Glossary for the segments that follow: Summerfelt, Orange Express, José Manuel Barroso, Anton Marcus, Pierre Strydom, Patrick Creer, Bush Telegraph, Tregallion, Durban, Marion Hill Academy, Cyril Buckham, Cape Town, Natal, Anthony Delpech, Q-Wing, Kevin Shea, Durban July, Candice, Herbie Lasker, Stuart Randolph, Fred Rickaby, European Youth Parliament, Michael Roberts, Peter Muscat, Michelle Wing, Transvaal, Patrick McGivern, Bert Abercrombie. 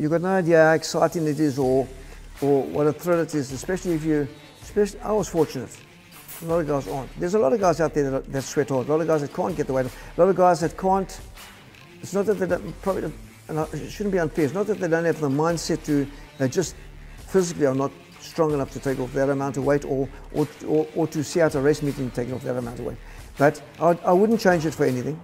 You've got no idea how exciting it is or what a thrill it is, especially if you, I was fortunate. A lot of guys aren't. There's a lot of guys out there that sweat hard. A lot of guys that can't get the weight off. A lot of guys that can't, it's not that they don't, probably, and it shouldn't be unfair, it's not that they don't have the mindset to, they just physically are not strong enough to take off that amount of weight or to see out a race meeting taking off that amount of weight. But I wouldn't change it for anything.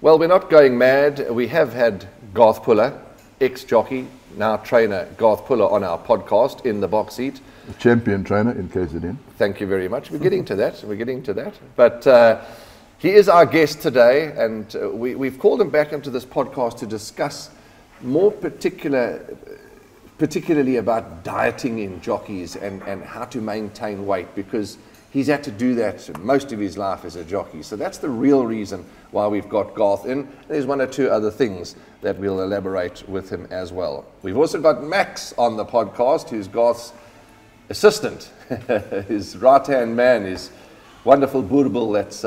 Well, we're not going mad. We have had Garth Puller, ex-jockey, now trainer Garth Puller, on our podcast, In the Box Seat. Champion trainer in KZN. Thank you very much. We're getting to that. We're getting to that. But he is our guest today, and we've called him back into this podcast to discuss more particularly about dieting in jockeys and how to maintain weight, because he's had to do that most of his life as a jockey. So that's the real reason why we've got Garth in. There's one or two other things that we'll elaborate with him as well. We've also got Max on the podcast, who's Garth's assistant, his right-hand man, his wonderful Burbel that's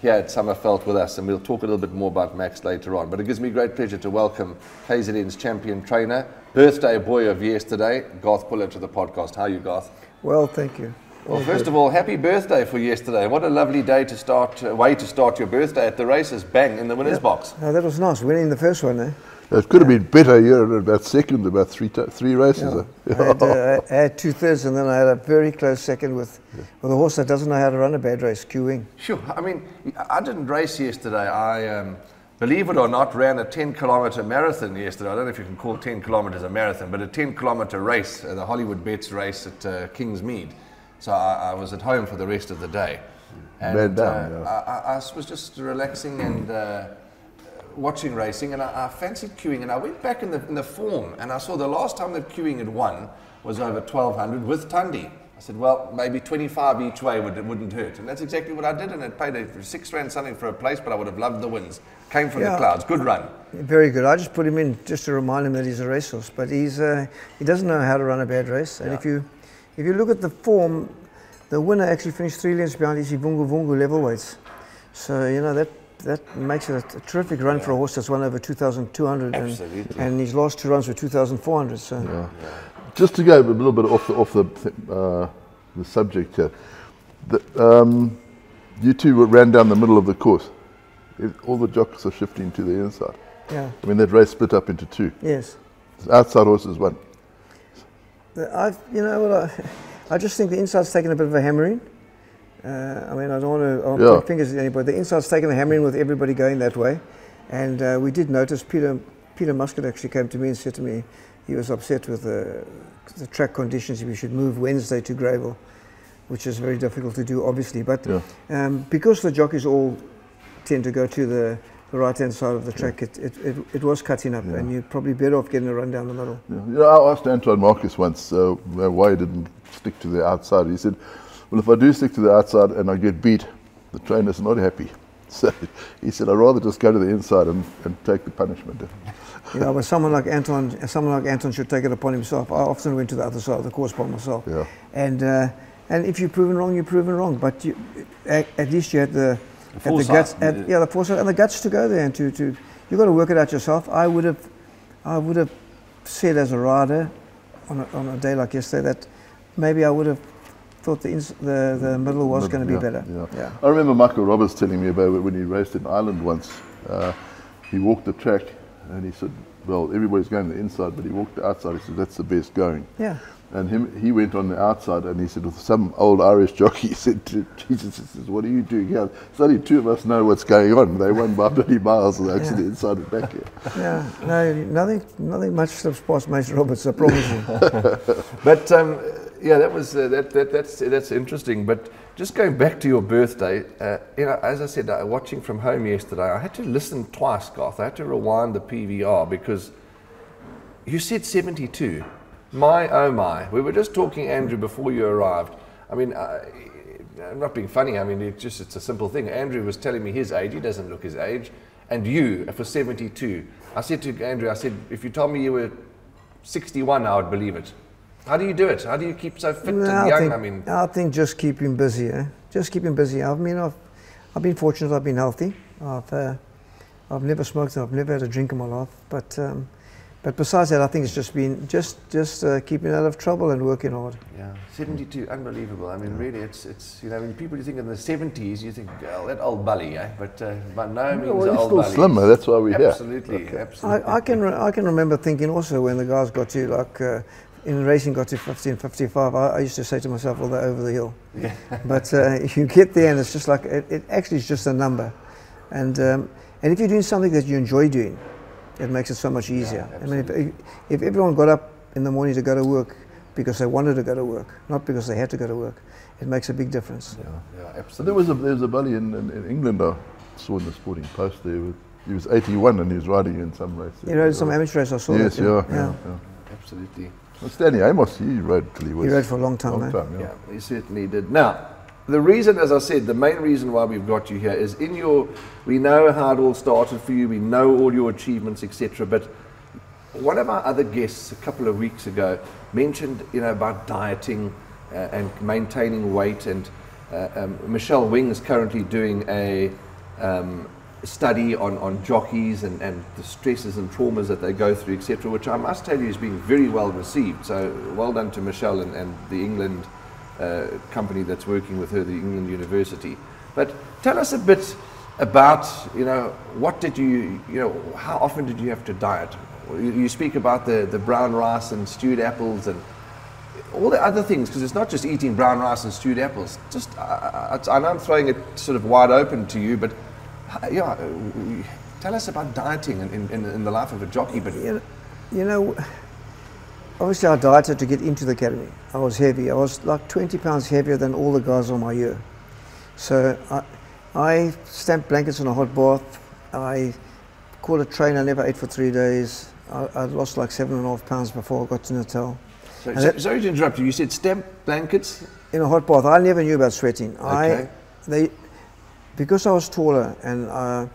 here at Summerfelt with us. And we'll talk a little bit more about Max later on. But it gives me great pleasure to welcome KZN's champion trainer, birthday boy of yesterday, Garth Puller, to the podcast. How are you, Garth? Well, thank you. Well, first of all, happy birthday for yesterday. What a lovely day to start, way to start your birthday at the races, bang, in the winner's box. No, that was nice, winning the first one, eh? It could have been better. You're about second, about three races. Yeah. I had two-thirds, and then I had a very close second with a horse that doesn't know how to run a bad race, Q-Wing. Sure, I mean, I didn't race yesterday. I, believe it or not, ran a 10-kilometer marathon yesterday. I don't know if you can call 10 kilometers a marathon, but a 10-kilometer race, the Hollywood Bets race at Kingsmead. So I was at home for the rest of the day, and I was just relaxing and watching racing, and I fancied Q-Wing, and I went back in the form, and I saw the last time that Q-Wing had won was over 1,200 with Tundi. I said, well, maybe 25 each way wouldn't hurt, and that's exactly what I did, and it paid £6 something for a place, but I would have loved the wins. Came from the clouds. Good run. Very good. I just put him in just to remind him that he's a racehorse, but he's he doesn't know how to run a bad race, and if you look at the form, the winner actually finished 3 lengths behind Easy Vungu Vungu level weights. So, you know, that makes it a terrific run for a horse that's won over 2,200. Absolutely. And his last two runs were 2,400. So. Yeah. Just to go a little bit off the subject here, you two ran down the middle of the course. All the jockeys are shifting to the inside. Yeah. I mean, that race split up into two. Yes. The outside horses won. I just think the inside's taken a bit of a hammering. I mean, I don't want to point fingers at anybody, but the inside's taken a hammering with everybody going that way. And we did notice, Peter Muscat actually came to me and said to me, he was upset with the track conditions, if we should move Wednesday to Gravel, which is very difficult to do, obviously. But because the jockeys all tend to go to the right-hand side of the track, it was cutting up, and you're probably better off getting a run down the middle. Yeah. You know, I asked Anton Marcus once why he didn't stick to the outside. He said, well, if I do stick to the outside and I get beat, the trainer's not happy. So he said, I'd rather just go to the inside and take the punishment. But someone like Anton should take it upon himself. I often went to the other side of the course by myself. Yeah. And if you're proven wrong, you're proven wrong. But at least you had the foresight and the guts to go there, and you've got to work it out yourself. I would have said as a rider on a day like yesterday that maybe I would have thought the middle was going to be better. Yeah. Yeah. I remember Michael Roberts telling me about it when he raced in Ireland once. He walked the track and he said, well, everybody's going to the inside, but he walked the outside. He said, that's the best going. Yeah. And he went on the outside, and he said, with some old Irish jockey, he said, Jesus, what are you doing here? It's only two of us know what's going on. They won by 30 miles, and they're actually inside and back here. Yeah, no, nothing much slips past Major Roberts, I promise you. But, that's interesting. But just going back to your birthday, as I said, watching from home yesterday, I had to listen twice, Garth. I had to rewind the PVR, because you said 72. My, oh my. We were just talking, Andrew, before you arrived. I mean, I'm not being funny. I mean, it's a simple thing. Andrew was telling me his age. He doesn't look his age. And you, for 72. I said to Andrew, if you told me you were 61, I would believe it. How do you do it? How do you keep so fit and young? I think just keep him busy. Eh? Just keep him busy. I mean, I've been fortunate. I've been healthy. I've never smoked. I've never had a drink in my life. But besides that, I think it's just been just keeping out of trouble and working hard. Yeah, 72, unbelievable. I mean, really, it's you know, when people think in the 70s, you think, well, that old bully, eh? But no means old bully. He's still slimmer. That's why we're here. Absolutely, okay. Absolutely. I can remember thinking also when the guys got to like. In racing got to 15.55, I used to say to myself, well, they're over the hill. Yeah. But you get there and it's just like, it actually is just a number. And if you're doing something that you enjoy doing, it makes it so much easier. Yeah, I mean, if everyone got up in the morning to go to work because they wanted to go to work, not because they had to go to work, it makes a big difference. Yeah, yeah, absolutely. There was a bully in England, I saw in the Sporting Post there, he was 81 and he was riding in some race. He rode some amateur race, I saw that. Yes, yeah. Absolutely. Well, Stanley Amos, he rode till he was... He rode for a long time, yeah, he certainly did. Now, the reason, as I said, the main reason why we've got you here is in your... We know how it all started for you, we know all your achievements, etc. But one of our other guests a couple of weeks ago mentioned, you know, about dieting and maintaining weight. And Michelle Wing is currently doing a study on jockeys and the stresses and traumas that they go through, etc., which I must tell you is being very well received. So well done to Michelle and the England company that's working with her, the England University. But tell us a bit about, you know, what did you know, how often did you have to diet? You speak about the brown rice and stewed apples and all the other things, because it's not just eating brown rice and stewed apples. Just, I know I'm throwing it sort of wide open to you, but yeah, tell us about dieting in the life of a jockey. But you know, obviously I dieted to get into the academy. I was heavy. I was like 20 pounds heavier than all the guys on my year. So I stamped blankets in a hot bath. I called a train. I never ate for 3 days. I lost like 7.5 pounds before I got to Natal. Sorry to interrupt you. You said stamp blankets in a hot bath. I never knew about sweating. Okay. Because I was taller and I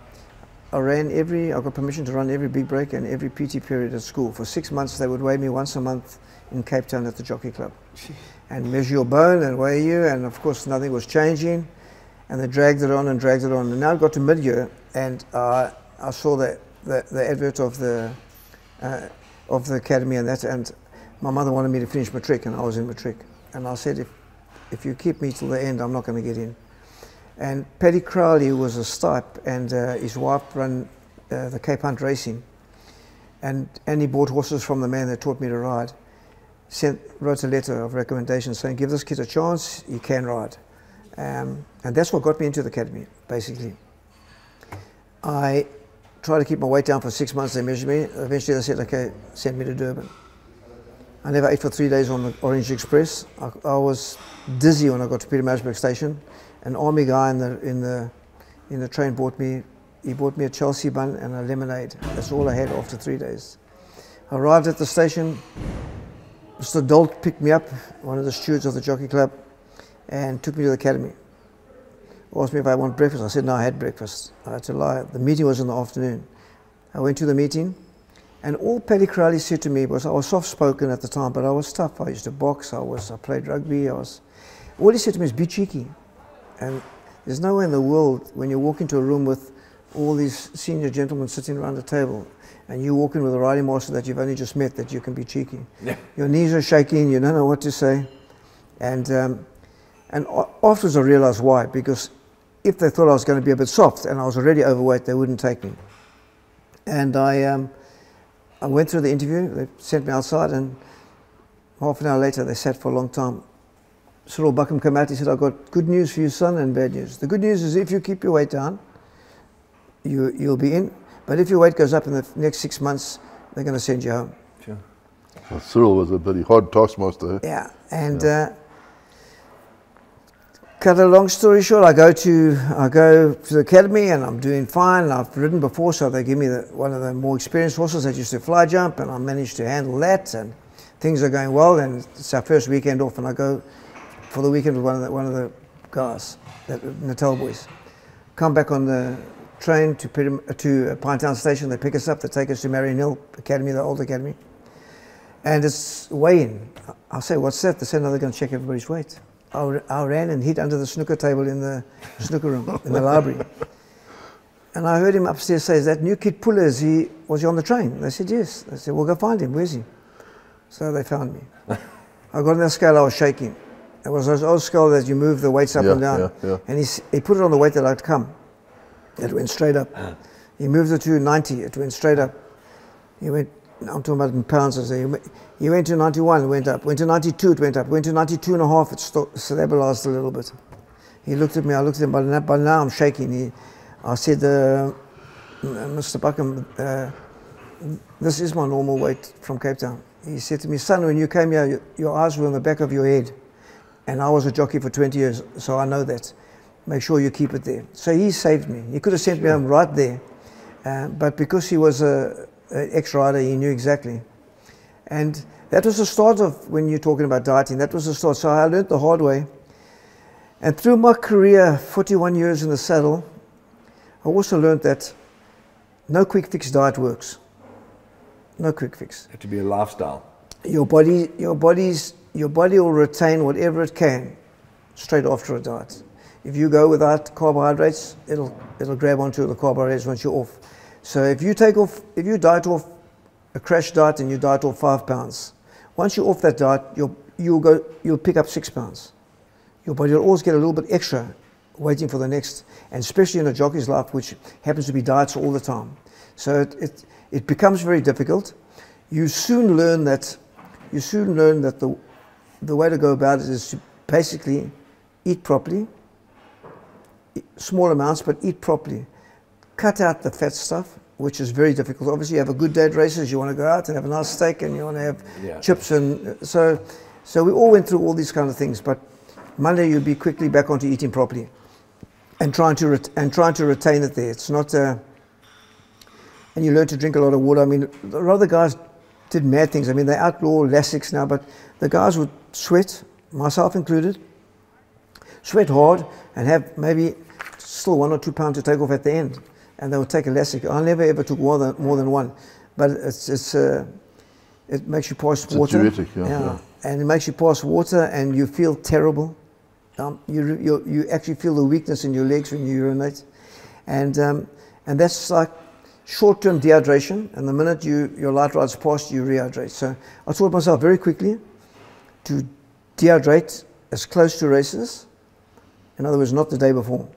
got permission to run every big break and every PT period at school. For 6 months, they would weigh me once a month in Cape Town at the Jockey Club. Jeez. And measure your bone and weigh you, and of course nothing was changing. And they dragged it on and dragged it on. And now I got to mid-year and I saw the advert of the academy and that, and my mother wanted me to finish matric, and I was in matric. And I said, if you keep me till the end, I'm not going to get in. And Paddy Crowley was a stipe, and his wife ran the Cape Hunt Racing, and he bought horses from the man that taught me to ride. Wrote a letter of recommendation saying, give this kid a chance, he can ride. And that's what got me into the academy, basically. I tried to keep my weight down for 6 months, they measured me. Eventually they said, okay, send me to Durban. I never ate for 3 days on the Orange Express. I was dizzy when I got to Pietermaritzburg Station. An army guy in the train bought me a Chelsea bun and a lemonade. That's all I had after 3 days. I arrived at the station. Mr. Dolt picked me up, one of the stewards of the Jockey Club, and took me to the academy. Asked me if I want breakfast. I said no, I had breakfast. I had to lie. The meeting was in the afternoon. I went to the meeting, and all Paddy Crowley said to me was, I was soft-spoken at the time, but I was tough. I used to box. I played rugby. All he said to me is, be cheeky. And there's no way in the world, when you walk into a room with all these senior gentlemen sitting around a table, and you walk in with a riding master that you've only just met, that you can be cheeky. Yeah. Your knees are shaking, you don't know what to say. And afterwards I realized why, because if they thought I was going to be a bit soft and I was already overweight, they wouldn't take me. And I went through the interview, they sent me outside, and half an hour later they sat for a long time. Cyril Buckham came out, he said, I've got good news for you, son, and bad news. The good news is if you keep your weight down, you'll be in. But if your weight goes up in the next 6 months, they're going to send you home. Sure. Well, Cyril was a bloody hard taskmaster. Yeah, and cut a long story short, I go to the academy and I'm doing fine. I've ridden before, so they give me one of the more experienced horses that used to fly jump, and I managed to handle that, and things are going well, and it's our first weekend off, and I go for the weekend with one of the guys, the Natal boys. Come back on the train to Pinetown Station, they pick us up, they take us to Marion Hill Academy, the old academy. And it's weighing. I'll say, what's that? They say, no, they're going to check everybody's weight. I ran and hid under the snooker table in the snooker room, in the library. And I heard him upstairs say, that new kid Puller, was he on the train? They said, yes. They said, well, go find him. Where's he? So they found me. I got on that scale, I was shaking. It was those old scale that you move the weights up and down. And he put it on the weight that I'd come. It went straight up. He moved it to 90, it went straight up. He went, I'm talking about in pounds, he went to 91, it went up. Went to 92, it went up. Went to 92.5, it stabilized a little bit. He looked at me, I looked at him, by now I'm shaking. I said, Mr. Buckham, this is my normal weight from Cape Town. He said to me, son, when you came here, your eyes were on the back of your head. And I was a jockey for 20 years, so I know that. Make sure you keep it there. So he saved me. He could have sent me home right there. But because he was an ex-rider, he knew exactly. And that was the start of, when you're talking about dieting, that was the start. So I learned the hard way. And through my career, 41 years in the saddle, I also learned that no quick fix diet works. No quick fix. It had to be a lifestyle. Your body will retain whatever it can straight after a diet. If you go without carbohydrates, it'll grab onto the carbohydrates once you're off. So if you diet off a crash diet and you diet off 5 pounds, once you're off that diet, you'll pick up 6 pounds. Your body will always get a little bit extra waiting for the next, and especially in a jockey's life, which happens to be diets all the time. So it becomes very difficult. You soon learn that the way to go about it is to basically eat properly, small amounts, but eat properly. Cut out the fat stuff, which is very difficult. Obviously, you have a good day at races, you want to go out and have a nice steak, and you want to have chips, and so we all went through all these kind of things. But Monday, you'll be quickly back onto eating properly, and trying to retain it there. It's not, and you learn to drink a lot of water. I mean, a lot of the guys did mad things. I mean, they outlaw Lasix now, but the guys would sweat, myself included, sweat hard, and have maybe still 1 or 2 pounds to take off at the end, and they would take a Lasix. I never ever took more than one, but it makes you pass water. It's a diuretic, and it makes you pass water, and you feel terrible. You actually feel the weakness in your legs when you urinate, and that's like short-term dehydration. And the minute your light rides past, you rehydrate. So I taught myself very quickly to dehydrate as close to races. In other words, not the day before.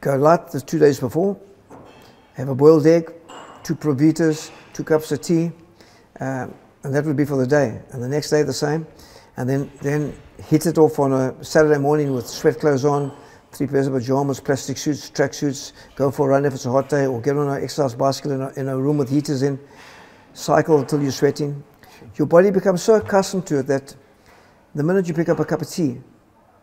Go light the 2 days before. Have a boiled egg, 2 Provitas, 2 cups of tea, and that would be for the day. And the next day the same. And then hit it off on a Saturday morning with sweat clothes on, 3 pairs of pajamas, plastic suits, track suits, go for a run if it's a hot day, or get on an exercise bicycle in a room with heaters in, cycle until you're sweating. Your body becomes so accustomed to it that the minute you pick up a cup of tea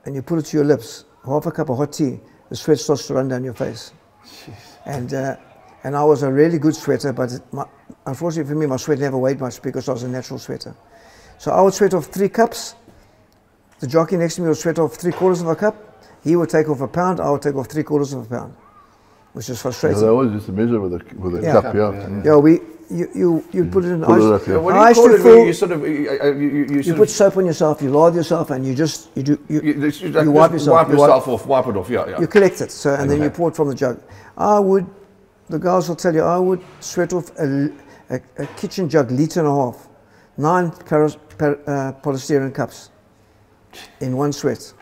and you put it to your lips, half a cup of hot tea, the sweat starts to run down your face. Jeez. And I was a really good sweater, but unfortunately for me, my sweat never weighed much because I was a natural sweater. So I would sweat off 3 cups. The jockey next to me would sweat off 3/4 of a cup. He would take off 1 pound, I would take off 3/4 of a pound, which is frustrating. Yeah, they always used to measure with a cup. You put it in ice. What do you call it when you sort of... You put soap on yourself, you lather yourself, and you just... You wipe yourself. Wipe it off, You collect it, so, and then you pour it from the jug. The guys will tell you, I would sweat off a kitchen jug, 1.5 litres, 9 polystyrene cups in one sweat.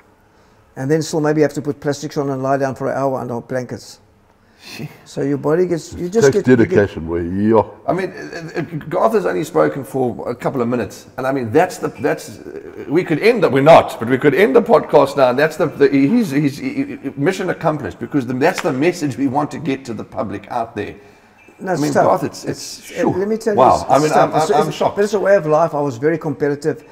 And then still maybe have to put plastics on and lie down for an hour under blankets. So your body gets... dedication, I mean, Garth has only spoken for a couple of minutes. And I mean, we could end that. We're not, but we could end the podcast now. And that's his mission accomplished, because that's the message we want to get to the public out there. No, I mean, Garth, let me tell you. Wow. I'm shocked. But it's a way of life. I was very competitive.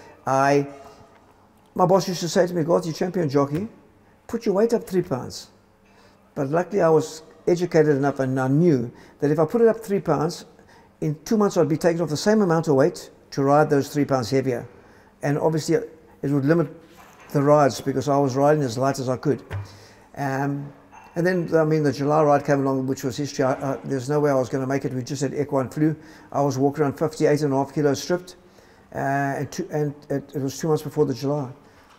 My boss used to say to me, Garth, you're champion jockey, put your weight up 3 pounds. But luckily I was educated enough and I knew that if I put it up 3 pounds, in 2 months I'd be taking off the same amount of weight to ride those 3 pounds heavier. And obviously it would limit the rides because I was riding as light as I could. And then, I mean, the July ride came along, which was history. There's no way I was going to make it. We just had equine flu. I was walking around 58.5 kilos stripped. and it was 2 months before the July,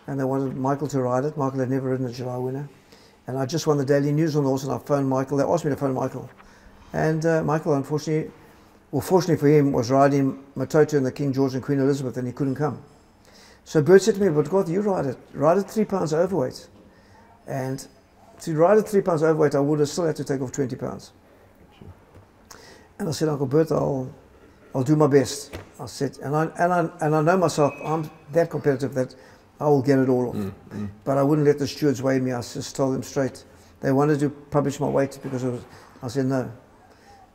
and they wanted Michael to ride it. Michael had never ridden a July winner, and I just won the Daily News on the horse, and I phoned Michael. They asked me to phone Michael, and Michael, unfortunately, well, fortunately for him, was riding Matoto and the King George and Queen Elizabeth, and he couldn't come. So Bert said to me, "But God, you ride it 3 pounds overweight," and to ride it 3 pounds overweight, I would have still had to take off 20 pounds. And I said, "Uncle Bert, I'll do my best." I said, and I know myself, I'm that competitive that I will get it all off. Mm-hmm. But I wouldn't let the stewards weigh me. I just told them straight. They wanted to publish my weight because I said,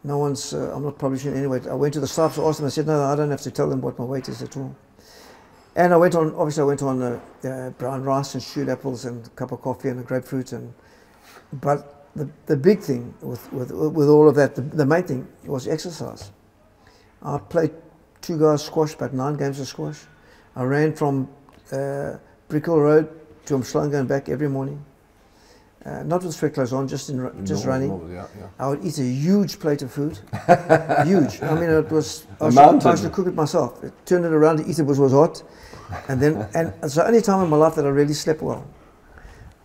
no one's, I'm not publishing any weight. I went to the staff to ask them. I said, no, I don't have to tell them what my weight is at all. And I went on, obviously I went on brown rice and stewed apples and a cup of coffee and a grapefruit. But the big thing with all of that, the main thing was exercise. I played 2 guys squash, about 9 games of squash. I ran from Brickell Road to Umhlanga and back every morning. Not with street clothes on, just running. Yeah, yeah. I would eat a huge plate of food. Huge. I mean, it was, I should cook it myself. It turned it around to eat it because it was hot. And it's the only time in my life that I really slept well.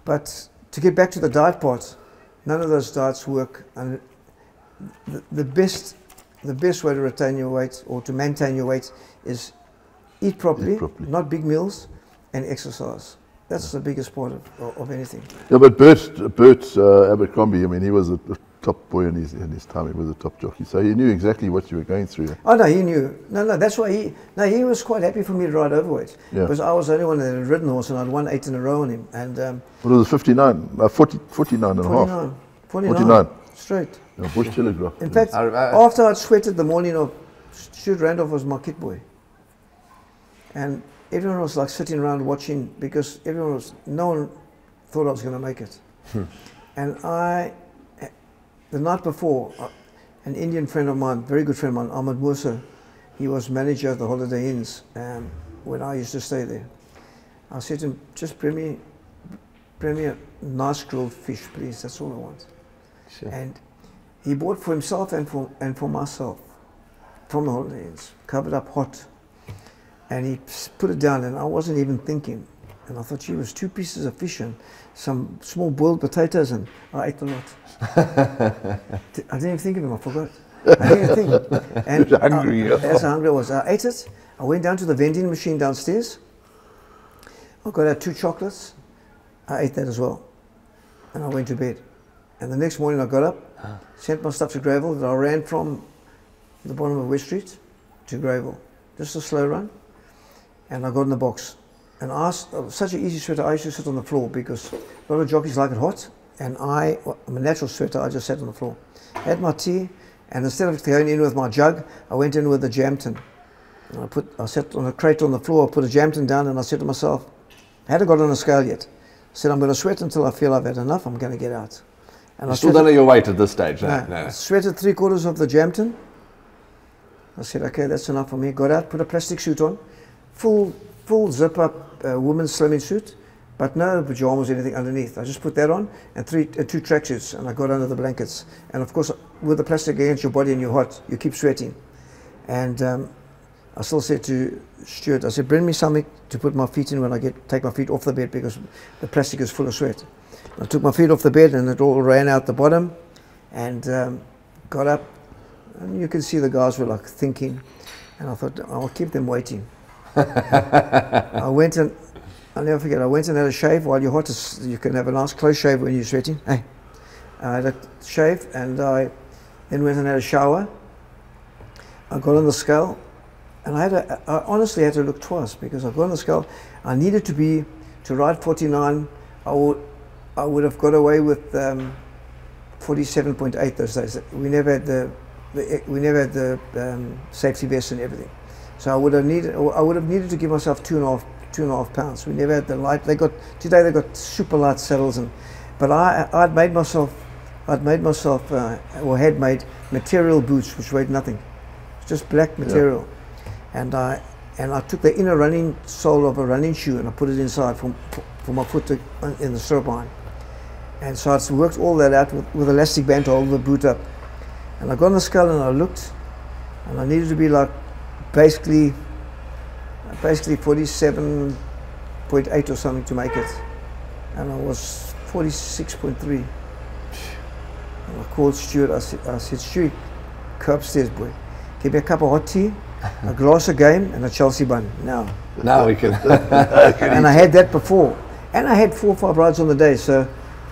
But to get back to the diet part, none of those diets work, and the best way to retain your weight or to maintain your weight is eat properly, not big meals, and exercise. That's the biggest part of anything. Yeah, but Bert Abercrombie, I mean, he was a top boy in his time. He was a top jockey, so he knew exactly what you were going through. Oh no, he knew. No, that's why he was quite happy for me to ride overweight, yeah, because I was the only one that had ridden the horse, and I'd won 8 in a row on him. And what was it, 59? 49 and a half. 49. Straight. Yeah, Bush Telegraph. In fact, after I'd sweated the morning of, Stuart Randolph was my kid boy, and everyone was like sitting around watching because no one thought I was going to make it. And the night before, an Indian friend of mine, very good friend of mine, Ahmed Musa, he was manager of the Holiday Inns when I used to stay there. I said to him, just bring me a nice grilled fish, please, that's all I want. Sure. And he bought for himself and for myself from the Holiday Inns, covered up hot. And he put it down, and I wasn't even thinking. And I thought, gee, it was 2 pieces of fish and some small boiled potatoes, and I ate a lot. I didn't even think of him, I forgot. I didn't even think. And that's how hungry I was. I ate it, I went down to the vending machine downstairs, I got out 2 chocolates, I ate that as well, and I went to bed. And the next morning I got up, sent my stuff to Gravel, that I ran from the bottom of West Street to Gravel, just a slow run, and I got in the box. And I was such an easy sweater, I used to sit on the floor because a lot of jockeys like it hot, and I'm a natural sweater, I just sat on the floor. I had my tea, and instead of going in with my jug, I went in with a jam tin. And I sat on a crate on the floor, I put a jam tin down, and I said to myself, I hadn't got on a scale yet. I said, I'm going to sweat until I feel I've had enough, I'm going to get out. And I still don't know your weight at this stage, no. I sweated 3/4 of the jam tin. I said, okay, that's enough for me. Got out, put a plastic suit on, full zip-up women's slimming suit, but no pajamas or anything underneath. I just put that on and 2 tracksuits, and I got under the blankets. And of course, with the plastic against your body and you're hot, you keep sweating. And I still said to Stuart, I said, bring me something to put my feet in when I take my feet off the bed because the plastic is full of sweat. And I took my feet off the bed and it all ran out the bottom, and got up. And you can see the guys were like thinking, and I thought, I'll keep them waiting. I'll never forget, I went and had a shave. While you're hot, you can have a nice close shave when you're sweating. Hey. I had a shave, and I then went and had a shower. I got on the scale, and I honestly had to look twice because I got on the scale. I needed to ride 49, I would have got away with 47.8 those days. We never had the safety vest and everything. So I would have needed to give myself 2.5 pounds. We never had the light. Today they got super light saddles, but I had made material boots which weighed nothing. It's just black material, yeah. And I took the inner running sole of a running shoe and I put it inside for my foot in the stirrup line. And so I worked all that out with elastic band to hold the boot up. And I got on the scale and I looked, and I needed to be like basically basically 47.8 or something to make it, and I was 46.3. I called Stuart. I said, Stu, go upstairs, boy. Give me a cup of hot tea, a glass of game, and a Chelsea bun. Now. Now we can. And I had that before. And I had 4 or 5 rides on the day, so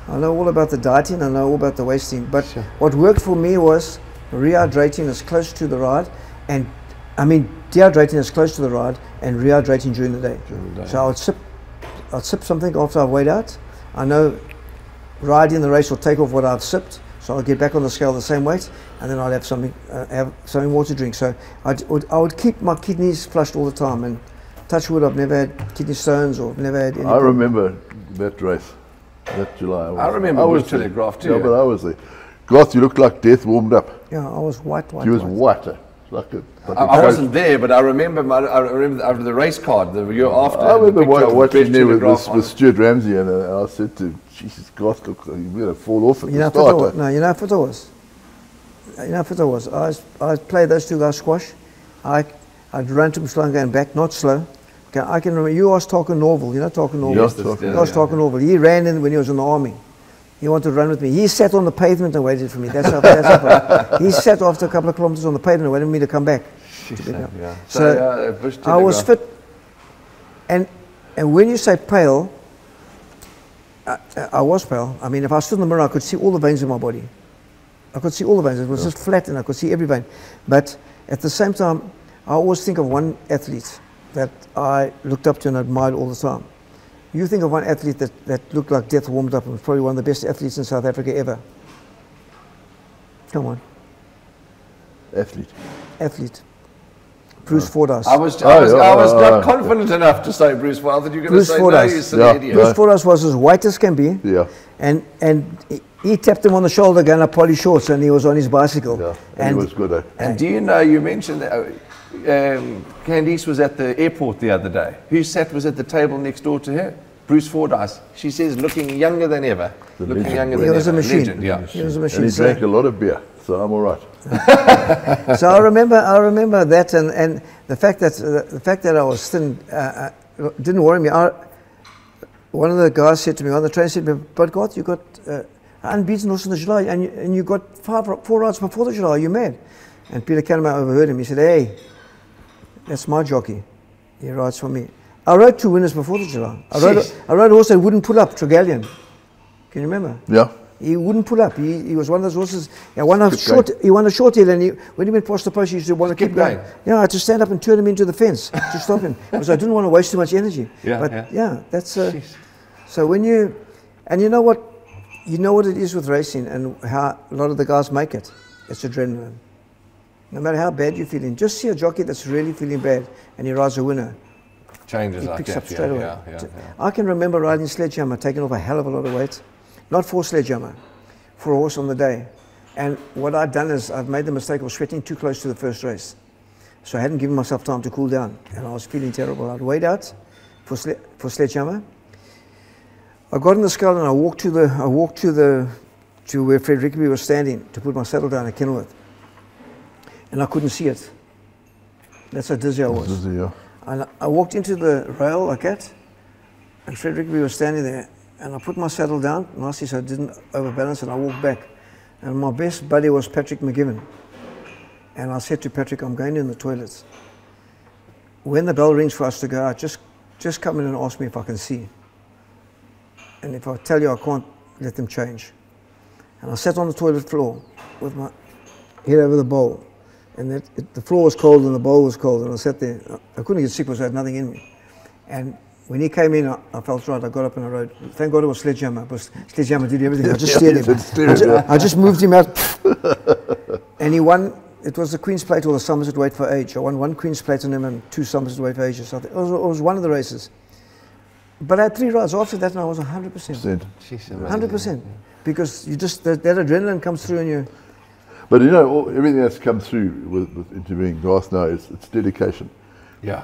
I know all about the dieting, I know all about the wasting. But sure. What worked for me was rehydrating as close to the ride, and I mean dehydrating as close to the ride and rehydrating during the day. So I'd sip something after I weighed out. I know riding the race will take off what I've sipped, so I'll get back on the scale the same weight, and then I'll have something more to drink. So I would keep my kidneys flushed all the time, and touch wood, I've never had kidney stones or never had anything. I remember that race, that July. I remember Bush Telegraph too. Yeah, but I was there. Garth, you looked like death warmed up. Yeah, I was white. You was whiter. I wasn't there, but I remember after the race card the year after. I remember watching there with Stuart Ramsey, and I said to him, Jesus, God, look, you're going to fall off at the start. No, you know how fit I was? You know how fit I was? I played those two guys squash. I'd run to Mslanga and back, not slow. Okay, I can remember, you asked Tocco Norville, you know Tocco Norville? Yes, Tocco Norville. He ran in when he was in the army. He wanted to run with me. He sat on the pavement and waited for me. That's how far. He sat after a couple of kilometers on the pavement and waited for me to come back. Yeah. So I was fit. And when you say pale, I was pale. I mean, if I stood in the mirror, I could see all the veins in my body. I could see all the veins. It was just flat, and I could see every vein. But at the same time, I always think of one athlete that I looked up to and admired all the time. You think of one athlete that looked like death warmed up and was probably one of the best athletes in South Africa ever. Come on. Athlete. Bruce Fordyce. I was not confident enough to say Bruce Fordyce. You were going to say Fordyce. No, you silly idiot. Bruce Fordyce was as white as can be. Yeah. And he tapped him on the shoulder, going up poly shorts, and he was on his bicycle. Yeah. And he was good. And do you know, you mentioned that, Candice was at the airport the other day. Who was at the table next door to her? Bruce Fordyce. She says, looking younger than ever. He was a machine. And he drank a lot of beer, so I'm all right. So I remember that, and the fact that I was thin didn't worry me. One of the guys said to me on the train, said, "But God, you got unbeaten also in the July, and you got 4 rides before the July. Are you mad?" And Peter Muscat overheard him. He said, "Hey, that's my jockey. He rides for me." I rode 2 winners before the July. I rode a horse that wouldn't pull up, Tregallion. Can you remember? Yeah. He wouldn't pull up. He was one of those horses. He won a short hill, and when he went past the post, he used to want to keep going. Yeah, I had to stand up and turn him into the fence to stop him, because I didn't want to waste too much energy. Yeah. But yeah that's so when you, and you know what it is with racing and how a lot of the guys make it. It's adrenaline. No matter how bad you're feeling, just see a jockey that's really feeling bad and he rides a winner. Changes like that. He picks up straight away. Yeah. I can remember riding Sledgehammer, taking off a hell of a lot of weight. Not for Sledgehammer, for a horse on the day. And what I've done is I've made the mistake of sweating too close to the first race. So I hadn't given myself time to cool down, and I was feeling terrible. I'd weighed out for Sledgehammer. I got on the scale and I walked to where Fred Rickaby was standing to put my saddle down at Kenilworth. And I couldn't see it. That's how dizzy I was. Dizzy, yeah. And I walked into the rail like that, and Fred Rickaby was standing there, and I put my saddle down, nicely so I didn't overbalance, and I walked back. And my best buddy was Patrick McGivern. And I said to Patrick, "I'm going in the toilets. When the bell rings for us to go out, just come in and ask me if I can see. And if I tell you I can't, let them change." And I sat on the toilet floor with my head over the bowl. And the floor was cold and the bowl was cold, and I sat there. I couldn't get sick because I had nothing in me. And when he came in, I felt right. I got up and I rode. Thank God it was Sledgehammer, because Sledgehammer did everything. I just steered him. I just moved him out. And he won. It was the Queen's Plate or the Somerset Weight for Age. I won 1 Queen's Plate on him and 2 Somerset Weight for Age or something. It was one of the races. But I had 3 rides after that, and I was 100%. 100%. Because you just, that adrenaline comes through and you... But you know, everything that's come through with interviewing Garth now is it's dedication. Yeah.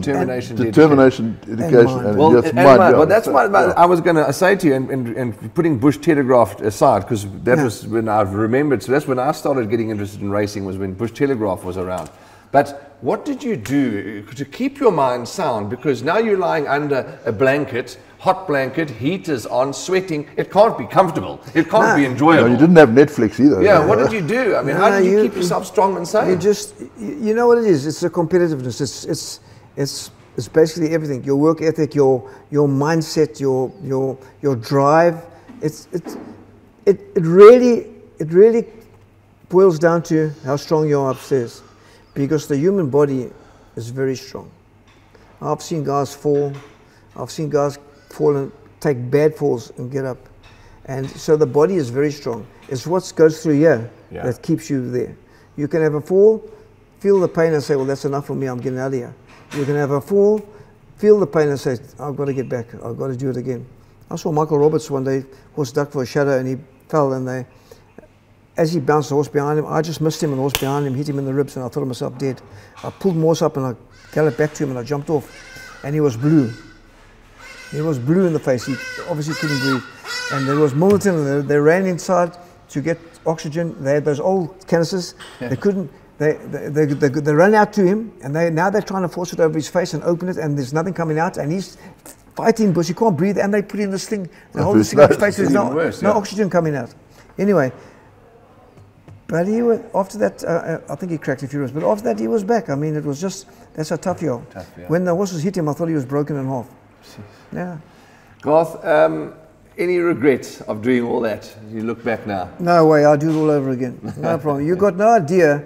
Determination, dedication, and just mind. Well, that's what I was going to say to you, and putting Bush Telegraph aside, because that was when I remembered. So that's when I started getting interested in racing, was when Bush Telegraph was around. But what did you do to keep your mind sound? Because now you're lying under a blanket, hot blanket, heaters on, sweating. It can't be comfortable. It can't be enjoyable. No, you didn't have Netflix either. Yeah, what did you do? I mean, how did you keep yourself strong and sane? You just, you know what it is? It's the competitiveness. It's basically everything. Your work ethic, your mindset, your drive. It really boils down to how strong you are upstairs, because the human body is very strong. I've seen guys fall. I've seen guys fall and take bad falls and get up. And so the body is very strong. It's what goes through here that keeps you there. You can have a fall, feel the pain and say, well, that's enough for me, I'm getting out of here. You can have a fall, feel the pain and say, I've got to get back, I've got to do it again. I saw Michael Roberts one day, horse ducked for a shadow and he fell, and as he bounced the horse behind him, I just missed him and the horse behind him hit him in the ribs and I thought to myself, dead. I pulled the horse up and I galloped back to him and I jumped off and he was blue. He was blue in the face, he obviously couldn't breathe. And there was militant, and they ran inside to get oxygen. They had those old canisters, they couldn't, they ran out to him, and now they're trying to force it over his face and open it, and there's nothing coming out, and he's fighting, but he can't breathe, and they put in this thing, they hold this thing over his face, there's no oxygen coming out. Anyway, but he was, after that, I think he cracked a few ribs, but after that he was back. I mean, it was just, that's how tough you are. When the horses hit him, I thought he was broken in half. Yeah. Garth, any regrets of doing all that? You look back now. No way, I'll do it all over again. No problem. You've got no idea.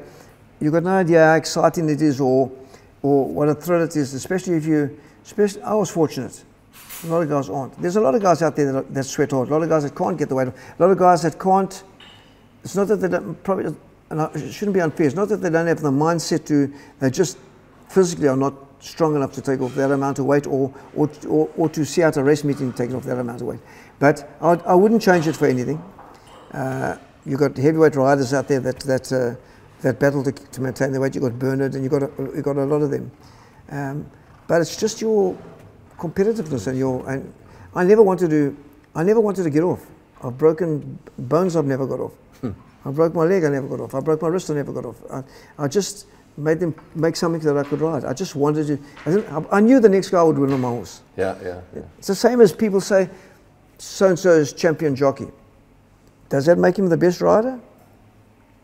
You've got no idea how exciting it is, or what a thrill it is, especially if you, I was fortunate. A lot of guys aren't. There's a lot of guys out there that sweat hard. A lot of guys that can't get the weight off. A lot of guys that can't, it's not that they don't, probably, and it shouldn't be unfair, it's not that they don't have the mindset to, they just physically are not strong enough to take off that amount of weight, or to see out a race meeting taking off that amount of weight. But I wouldn't change it for anything. You've got heavyweight riders out there that battle to maintain their weight. You've got Bernard, and you've got a lot of them. But it's just your competitiveness and your. And I never wanted to get off. I've broken bones. I've never got off. I broke my leg. I never got off. I broke my wrist. I never got off. I just made them make something that I could ride. I just wanted to. I knew the next guy would win on my horse. Yeah. It's the same as people say, so-and-so is champion jockey. Does that make him the best rider?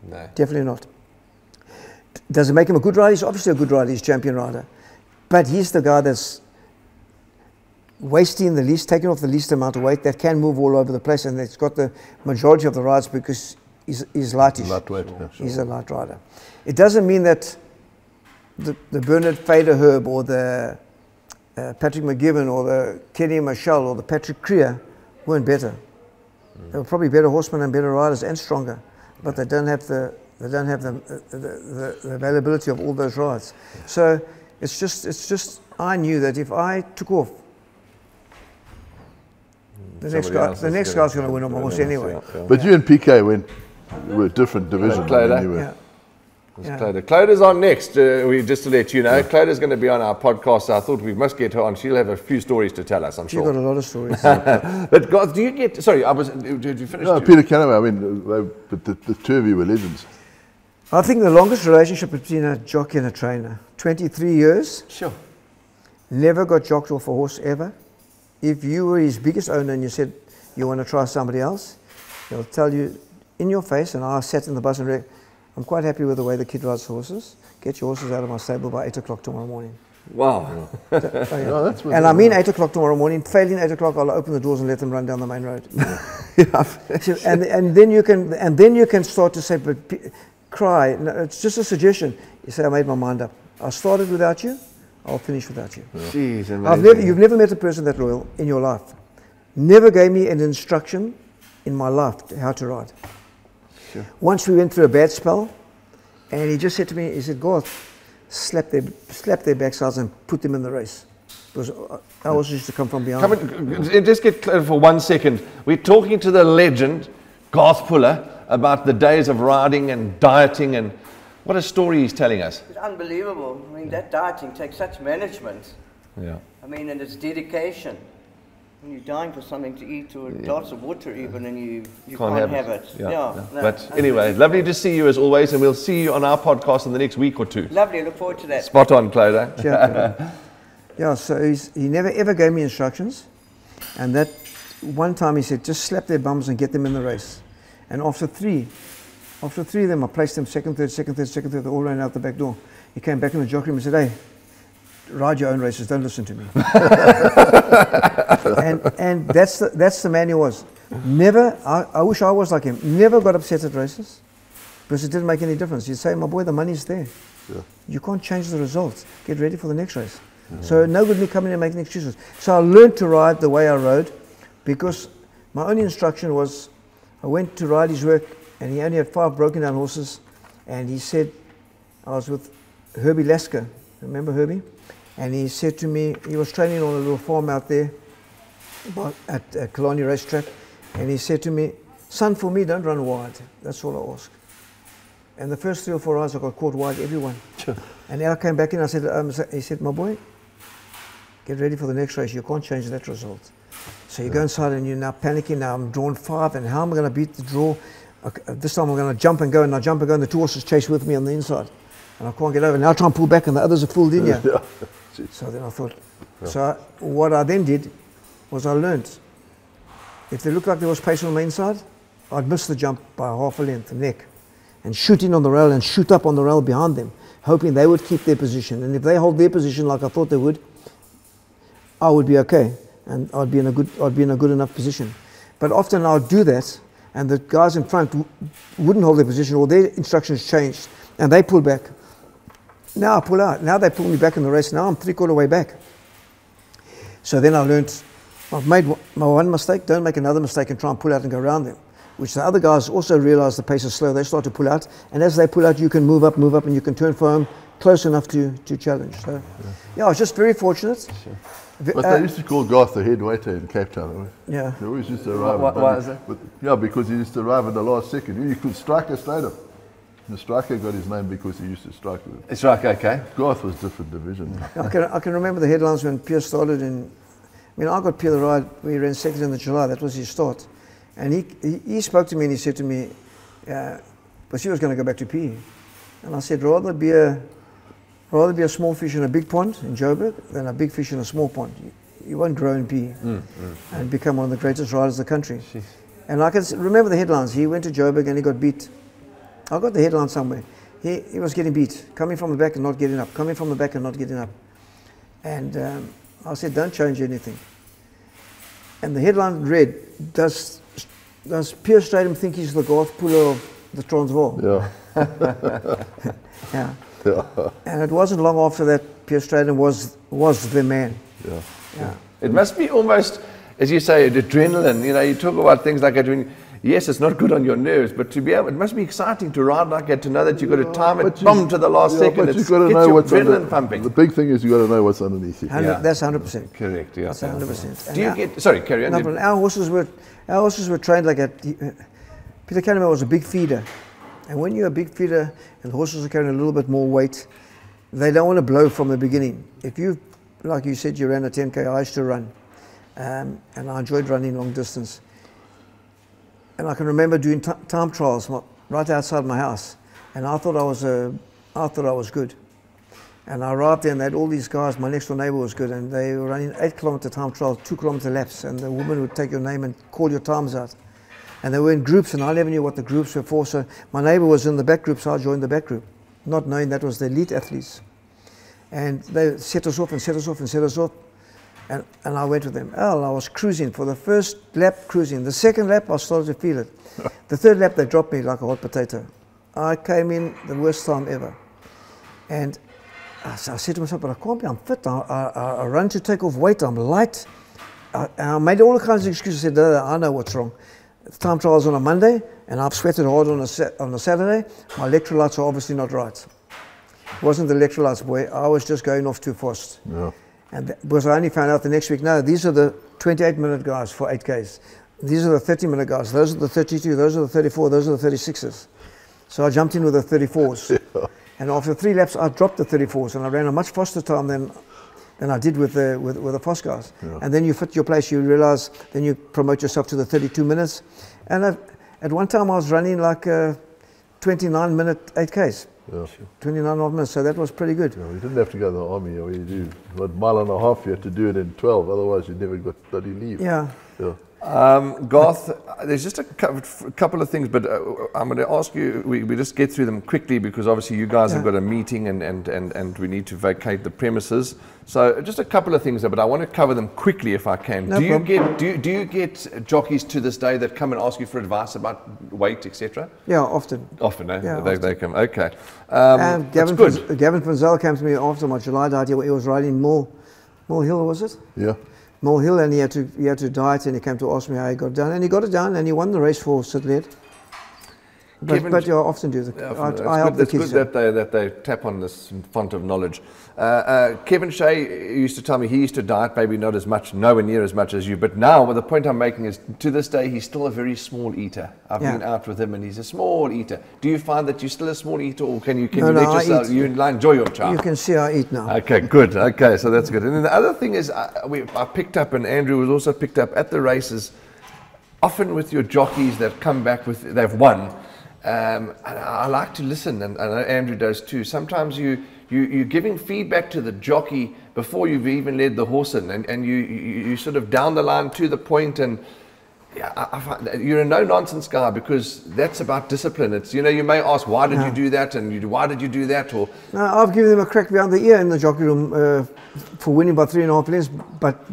No. Definitely not. Does it make him a good rider? He's obviously a good rider. He's champion rider. But he's the guy that's wasting the least, taking off the least amount of weight, that can move all over the place, and that's got the majority of the rides because he's lightish. Lightweight. He's a light rider. It doesn't mean that the Bernard Fader Herb or the Patrick McGibbon or the Kenny Michelle or the Patrick Creer weren't better. They were probably better horsemen and better riders and stronger, but they don't have the availability of all those rides. So it's just I knew that if I took off, the next guy's going to win on my horse anyway. But you and PK were a different division than you were. Clodagh's on next, just to let you know. Yeah. Clodagh's going to be on our podcast, so I thought we must get her on. She'll have a few stories to tell us, I'm sure. She's got a lot of stories. But, God, do you get... Sorry, did you finish? No, Peter Canova, I mean, the two of you were legends. I think the longest relationship between a jockey and a trainer, 23 years. Sure. Never got jocked off a horse, ever. If you were his biggest owner and you said, you want to try somebody else, he'll tell you in your face, and I sat in the bus and read, I'm quite happy with the way the kid rides horses. Get your horses out of my stable by 8 o'clock tomorrow morning. Wow. No, and I mean 8 o'clock tomorrow morning. Failing 8 o'clock, I'll open the doors and let them run down the main road. And then you can start to say, but cry. No, it's just a suggestion. You say, I made my mind up. I started without you. I'll finish without you. Yeah. Jeez, you've never met a person that loyal in your life. Never gave me an instruction in my life to how to ride. Sure. Once we went through a bad spell, and he just said to me, he said, Garth, slap their backsides and put them in the race. Because I also used to come from behind. Just get clear for 1 second. We're talking to the legend, Garth Puller, about the days of riding and dieting, and what a story he's telling us. It's unbelievable. I mean, that dieting takes such management. Yeah. I mean, and it's dedication. And you're dying for something to eat or lots of water even, and you can't have it. Yeah, yeah, yeah. No, but anyway, lovely to see you as always, and we'll see you on our podcast in the next week or two. Lovely, look forward to that. Spot on, Clodo. Yeah, yeah, so he never ever gave me instructions, and that one time he said, just slap their bums and get them in the race. And after three of them, I placed them second, third, they all ran out the back door. He came back in the jockey room and said, hey, ride your own races, don't listen to me. and that's the man he was. Never, I wish I was like him, never got upset at races, because it didn't make any difference. You'd say, my boy, the money's there. Yeah. You can't change the results. Get ready for the next race. Mm-hmm. So no good me coming and making excuses. So I learned to ride the way I rode, because my only instruction was, I went to ride his work, and he only had 5 broken down horses, and he said, I was with Herbie Lasker, remember Herbie? And he said to me, he was training on a little farm out there at Kalani Racetrack, and he said to me, son, for me, don't run wide. That's all I ask. And the first 3 or 4 hours, I got caught wide, everyone. Sure. And I came back in, I said, he said, my boy, get ready for the next race. You can't change that result. So you go inside and you're now panicking. Now I'm drawn 5, and how am I going to beat the draw? Okay, this time I'm going to jump and go, and I jump and go, and the 2 horses chase with me on the inside. And I can't get over. Now I try and pull back, and the others are fooled in here. Yeah. So then I thought, what I then did was I learned, if they looked like there was pace on the inside, I'd miss the jump by half a length, neck, and shoot in on the rail and shoot up on the rail behind them, hoping they would keep their position. And if they hold their position like I thought they would, I would be okay, and I'd be in a good enough position. But often I'd do that, and the guys in front wouldn't hold their position, or their instructions changed, and they pull back. Now I pull out. Now they pull me back in the race. Now I'm 3/4 way back. So then I learned, I've made my one mistake, don't make another mistake and try and pull out and go around them, which the other guys also realize the pace is slow. They start to pull out, and as they pull out, you can move up, and you can turn for home close enough to challenge. So, yeah, I was just very fortunate. Sure. But they used to call Garth the head waiter in Cape Town. Yeah. He always used to arrive. Why is that? Yeah, because he used to arrive at the last second. You could strike a Strydom. The striker got his name because he used to strike with him. It's right, okay. Garth was different division. I can remember the headlines when Pierre started in... I mean, I got Pierre the ride. We ran second in the July. That was his start. And he spoke to me and he said to me, but she was going to go back to PE. And I said, rather be a small fish in a big pond in Joburg than a big fish in a small pond. You won't grow in PE and become one of the greatest riders of the country. Jeez. And I can remember the headlines. He went to Joburg and he got beat. I got the headline somewhere. He was getting beat, coming from the back and not getting up, coming from the back and not getting up. And I said, don't change anything. And the headline read, does Pierre Strydom think he's the Garth Puller of the Transvaal? Yeah. Yeah. Yeah. And it wasn't long after that Pierre Strydom was the man. Yeah. Yeah. It must be almost, as you say, adrenaline. You know, you talk about things like adrenaline. Yes, it's not good on your nerves, but to be able, it must be exciting to ride like that, to know that you've got to time it, bomb to the last second. But you've got to know what's adrenaline pumping. The big thing is you've got to know what's underneath you. That's 100%. Correct. Yeah. That's 100%. Do you get? Sorry, carry on. No, our horses were trained like that. Peter Muscat was a big feeder. And when you're a big feeder and the horses are carrying a little bit more weight, they don't want to blow from the beginning. If you, like you said, you ran a 10K, I used to run. And I enjoyed running long distance. And I can remember doing time trials right outside my house. And I thought I was good. And I arrived there and they had all these guys, my next door neighbor was good, and they were running 8-kilometer time trials, 2-kilometer laps, and the woman would take your name and call your times out. And they were in groups, and I never knew what the groups were for. So my neighbor was in the back group, so I joined the back group, not knowing that was the elite athletes. And they set us off. And I went with them. I was cruising for the first lap, cruising. The second lap, I started to feel it. The third lap, they dropped me like a hot potato. I came in the worst time ever. And I said to myself, but I can't be, I'm fit. I run to take off weight, I'm light. I made all kinds of excuses. I said, no, I know what's wrong. Time trials on a Monday, and I've sweated hard on a Saturday. My electrolytes are obviously not right. It wasn't the electrolytes, boy. I was just going off too fast. Yeah. And because I only found out the next week, no, these are the 28-minute guys for 8Ks. These are the 30-minute guys. Those are the 32, those are the 34, those are the 36s. So I jumped in with the 34s. Yeah. And after 3 laps, I dropped the 34s, and I ran a much faster time than than I did with the Foscars. Yeah. And then you fit your place, you realise, then you promote yourself to the 32 minutes. And at one time I was running like a 29-minute 8Ks. Yeah. 29.5 minutes, so that was pretty good. Yeah, you didn't have to go to the army. I mean, you do a mile and a half, you had to do it in 12, otherwise you never got bloody leave. Yeah. Yeah. Garth, there's just a couple of things, but I'm going to ask you, we just get through them quickly because obviously you guys have got a meeting and we need to vacate the premises. So just a couple of things, but I want to cover them quickly if I can. No problem. Do you get jockeys to this day that come and ask you for advice about weight, etc.? Yeah, often. Often, eh? Yeah, they come. Okay. Gavin Pinzel came to me after my July diet. He was riding Mill Hill, was it? Yeah. Mill Hill, and he had to diet, and he came to ask me how he got down, and he got it down, and he won the race for Sidled. But you often do that. It's good that they tap on this font of knowledge. Kevin Shea used to tell me he used to diet, maybe not as much, nowhere near as much as you, but now, well, the point I'm making is, to this day, he's still a very small eater. I've been out with him, and he's a small eater. Do you find that you're still a small eater, or can you enjoy your child? You can see I eat now. Okay, good. Okay, so that's good. And then the other thing is, I picked up, and Andrew was also picked up at the races, often with your jockeys that come back with, they've won. And I like to listen, and I know Andrew does too. Sometimes you're giving feedback to the jockey before you've even led the horse in, and you sort of down the line to the point, and yeah, I find that you're a no-nonsense guy, because that's about discipline. It's, you know, you may ask, why did you do that, and why did you do that, or... No, I've given them a crack behind the ear in the jockey room for winning by 3.5 lengths, but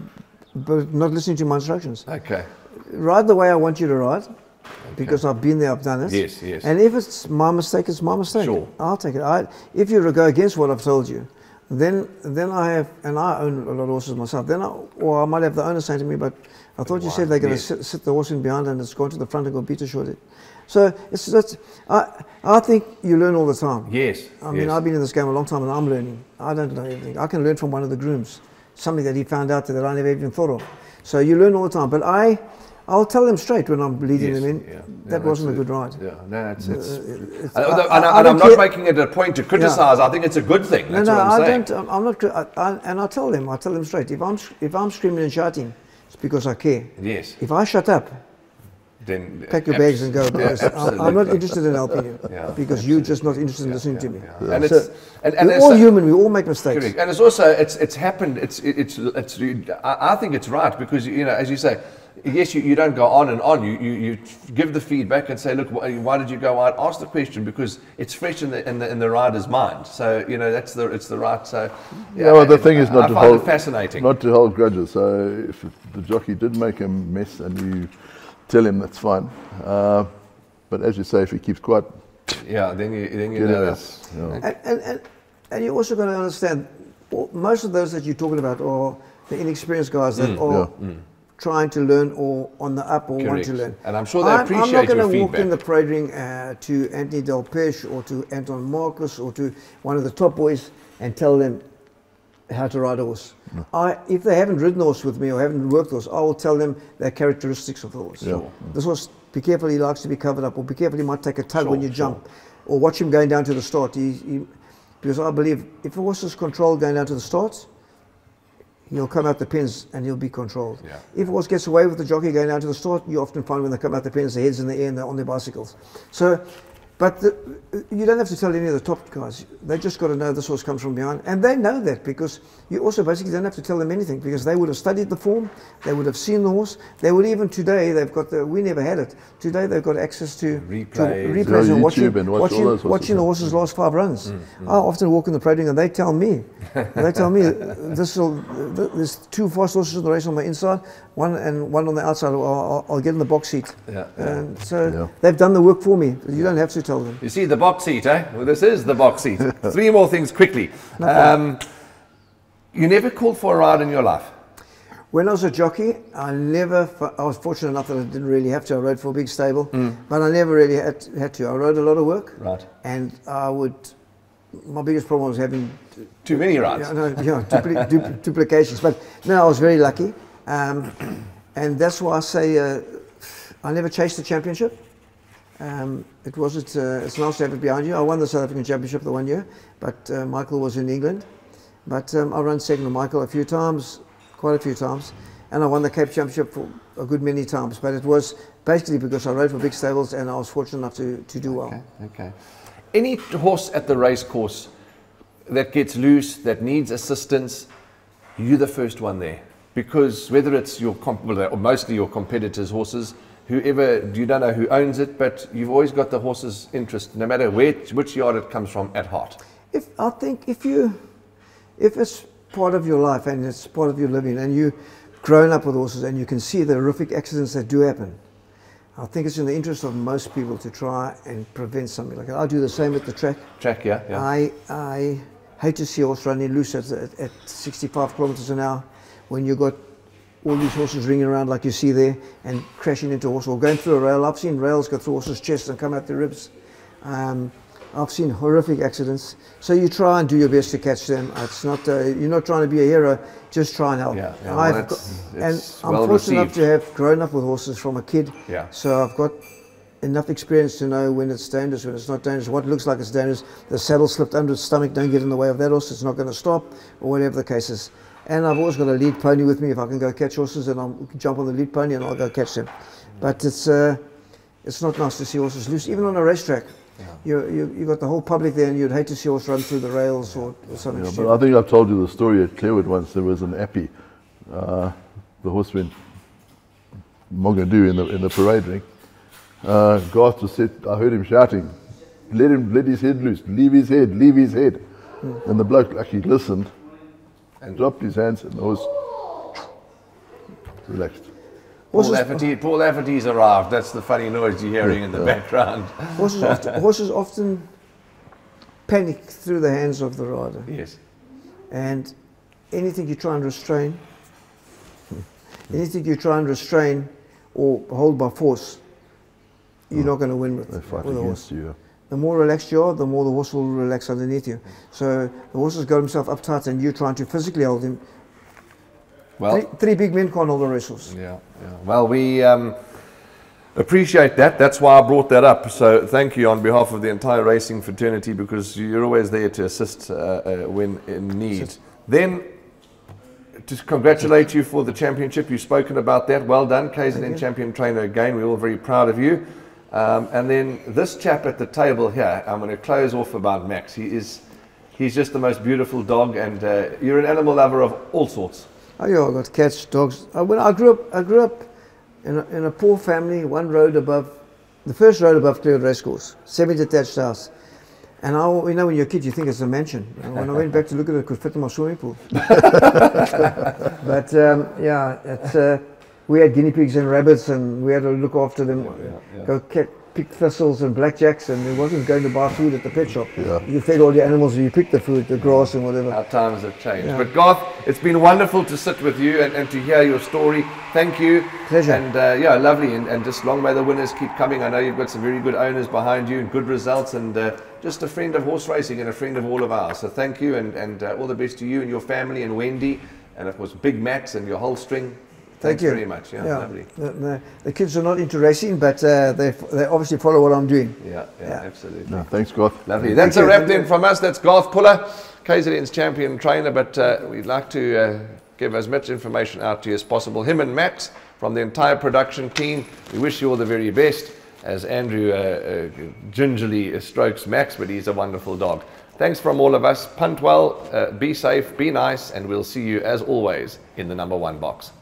not listening to my instructions. Okay. Ride the way I want you to ride. Okay. Because I've been there, I've done it. Yes, yes. And if it's my mistake, it's my mistake. Sure. I'll take it. If you go against what I've told you, then I have, and I own a lot of horses myself, or I might have the owner saying to me, but I thought you said they're going to sit the horse in behind, and it's gone to the front and go beat it shortly. So I think you learn all the time. Yes. I mean, I've been in this game a long time, and I'm learning. I don't know everything. I can learn from one of the grooms, something that he found out that I never even thought of. So you learn all the time. But I'll tell them straight when I'm leading them in. Yeah. That wasn't a good ride. Yeah, no, I'm not making it a point to criticise. I think it's a good thing. That's what I'm saying. And I tell them straight. If I'm screaming and shouting, it's because I care. Yes. If I shut up, then pack your bags and go. Yeah, I'm not interested in helping you because you're just not interested in listening to me. Yeah. And so we're all human. We all make mistakes. Correct. And it's happened. I think it's right, because, you know, as you say. Yes, you don't go on and on. You give the feedback and say, look, why did you go out? Ask the question, because it's fresh in the rider's mind. So, you know, it's the right. So yeah, well, the thing is not to hold grudges. So if the jockey did make a mess and you tell him, that's fine. But as you say, if he keeps quiet, then you know that. Yeah. And you also got to understand, most of those that you're talking about are the inexperienced guys that are. Yeah. Trying to learn, or on the up, or want to learn. And I'm sure they appreciate your feedback. I'm not going to walk in the parade ring to Anthony Delpech or to Anton Marcus or to one of the top boys and tell them how to ride a horse. No. If they haven't ridden a horse with me or haven't worked a horse, I will tell them their characteristics of the horse. Yeah. Sure. This horse, be careful, he likes to be covered up, or be careful, he might take a tug when you jump, or watch him going down to the start. Because I believe if a horse is controlled going down to the start, he'll come out the pins and he'll be controlled. Yeah. If a horse gets away with the jockey going down to the start, you often find when they come out the pins, their head's in the air and they're on their bicycles. So, but you don't have to tell any of the top guys. They just got to know this horse comes from behind. And they know that, because you also basically don't have to tell them anything, because they would have studied the form, they would have seen the horse, they would even today, they've got we never had it. Today they've got access to replays and watching the horse's last 5 runs. I often walk in the parade ring and they tell me, there's 2 fast horses in the race on my inside, one on the outside, I'll get in the box seat. Yeah, They've done the work for me. You don't have to tell them. You see the box seat, eh? Well, this is the box seat. 3 more things quickly. You never called for a ride in your life? When I was a jockey, I was fortunate enough that I didn't really have to. I rode for a big stable, but I never really had to. I rode a lot of work. Right. And my biggest problem was having too many rides. Duplications. But no, I was very lucky. And that's why I say I never chased the championship. It wasn't, it's nice to have it behind you. I won the South African Championship the one year, but Michael was in England. But I run second to Michael a few times, quite a few times, and I won the Cape Championship for a good many times. But it was basically because I rode for big stables and I was fortunate enough to do well. Okay. Any horse at the race course that gets loose, that needs assistance, you're the first one there. Because whether it's your or mostly your competitors' horses, whoever, you don't know who owns it, but you've always got the horse's interest, no matter which yard it comes from, at heart. If it's part of your life and it's part of your living and you've grown up with horses and you can see the horrific accidents that do happen, I think it's in the interest of most people to try and prevent something like that. I do the same at the track. Yeah. I hate to see a horse running loose at 65 kilometers an hour when you've got all these horses ringing around like you see there and crashing into horses or going through a rail. I've seen rails go through horses' chests and come out their ribs. I've seen horrific accidents. So you try and do your best to catch them. It's not you're not trying to be a hero, just try and help. Yeah, well, I'm fortunate enough to have grown up with horses from a kid. Yeah. So I've got enough experience to know when it's dangerous, when it's not dangerous, what looks like it's dangerous. The saddle slipped under its stomach, don't get in the way of that horse, it's not going to stop, or whatever the case is. And I've always got a lead pony with me. If I can go catch horses, then I'll jump on the lead pony and I'll go catch them. But it's not nice to see horses loose, even on a racetrack. Yeah. You've got the whole public there and you'd hate to see a horse run through the rails or something. Yeah, but I think I've told you the story at Clarewood once. There was an appy. The horse went Mogadoo in the parade ring. Garth was set, I heard him shouting, let his head loose, leave his head. Mm. And the bloke luckily listened and dropped his hands and the horse relaxed. Paul Lafferty's arrived. That's the funny noise you're hearing in the background. Horses often panic through the hands of the rider. Yes. And anything you try and restrain, or hold by force, you're not going to win with the horse. You. The more relaxed you are, the more the horse will relax underneath you. So the horse has got himself uptight and you're trying to physically hold him. Well, three big men can't hold the wrestles. Yeah. Well, we appreciate that. That's why I brought that up. So thank you on behalf of the entire racing fraternity, because you're always there to assist when in need. Then, to congratulate you for the championship. You've spoken about that. Well done, KZN champion trainer again. We're all very proud of you. And then this chap at the table here, I'm going to close off about Max. He's just the most beautiful dog, and you're an animal lover of all sorts. Oh yeah, I got cats, dogs. I grew up in a poor family, the first road above Clarewood Racecourse, semi-detached house. And when you're a kid, you think it's a mansion. And when I went back to look at it, it could fit in my swimming pool. But we had guinea pigs and rabbits, and we had to look after them. Pick thistles and blackjacks, and it wasn't going to buy food at the pet shop. Yeah. You fed all your animals and you picked the food, the grass and whatever. Our times have changed. Yeah. But Garth, it's been wonderful to sit with you and to hear your story. Thank you. Pleasure. And lovely. And just long may the winners keep coming. I know you've got some very good owners behind you and good results, and just a friend of horse racing and a friend of all of ours. So thank you, and all the best to you and your family and Wendy, and of course Big Max and your whole string. Thanks very much. Yeah, lovely. The kids are not into racing, but they obviously follow what I'm doing. Yeah. Absolutely. No, thanks, Garth. Lovely. That's a wrap then from us. That's Garth Puller, KZN's champion trainer, but we'd like to give as much information out to you as possible. Him and Max from the entire production team, we wish you all the very best as Andrew gingerly strokes Max, but he's a wonderful dog. Thanks from all of us. Punt well, be safe, be nice, and we'll see you as always in the #1 box.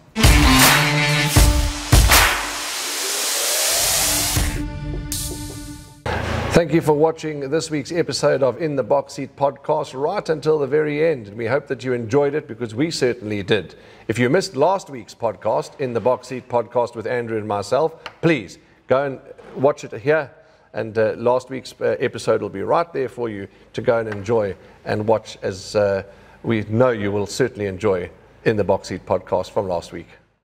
Thank you for watching this week's episode of In the Box Seat podcast right until the very end. We hope that you enjoyed it, because we certainly did. If you missed last week's podcast, In the Box Seat podcast with Andrew and myself, please go and watch it here. And last week's episode will be right there for you to go and enjoy and watch, as we know you will certainly enjoy In the Box Seat podcast from last week.